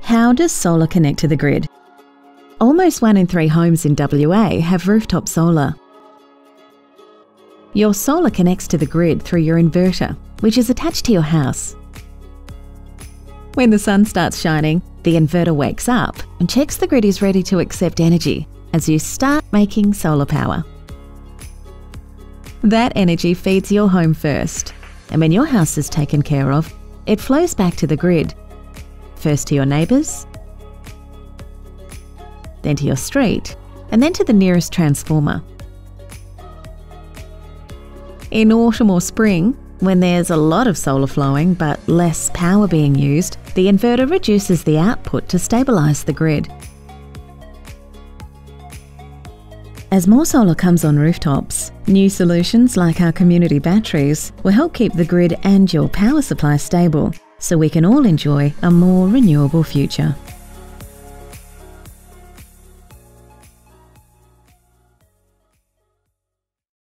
How does solar connect to the grid? Almost 1 in 3 homes in WA have rooftop solar. Your solar connects to the grid through your inverter, which is attached to your house. When the sun starts shining, the inverter wakes up and checks the grid is ready to accept energy as you start making solar power. That energy feeds your home first, and when your house is taken care of, it flows back to the grid, first to your neighbours, then to your street, and then to the nearest transformer. In autumn or spring, when there's a lot of solar flowing but less power being used, the inverter reduces the output to stabilise the grid. As more solar comes on rooftops, new solutions like our community batteries will help keep the grid and your power supply stable, so we can all enjoy a more renewable future.